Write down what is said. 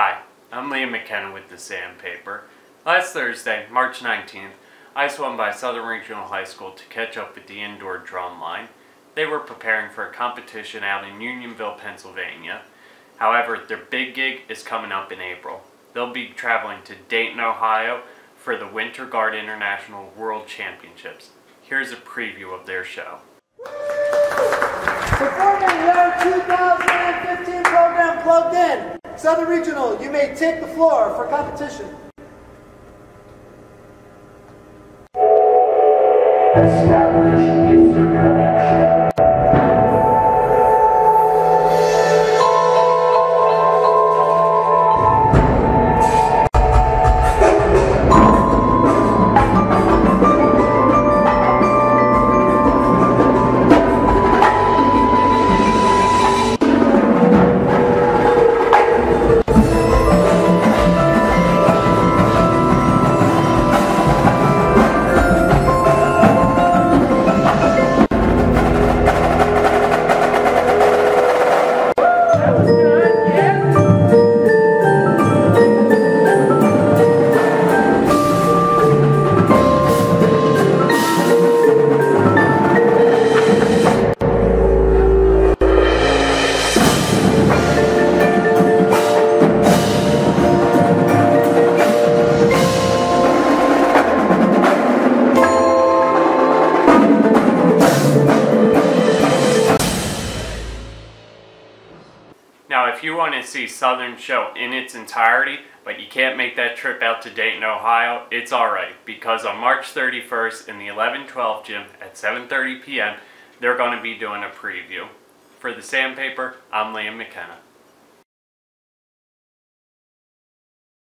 Hi, I'm Liam McKenna with The Sandpaper. Last Thursday, March 19th, I swam by Southern Regional High School to catch up with the indoor drum line. They were preparing for a competition out in Unionville, Pennsylvania. However, their big gig is coming up in April. They'll be traveling to Dayton, Ohio for the Winter Guard International World Championships. Here's a preview of their show. Performing your 2015 program plugged in. Southern Regional, you may take the floor for competition. Now, if you want to see Southern show in its entirety, but you can't make that trip out to Dayton, Ohio, it's alright, because on March 31st in the 11-12 gym at 7:30 p.m., they're going to be doing a preview. For The Sandpaper, I'm Liam McKenna.